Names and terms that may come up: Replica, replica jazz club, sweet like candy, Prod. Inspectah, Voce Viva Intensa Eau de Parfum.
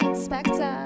Inspectah.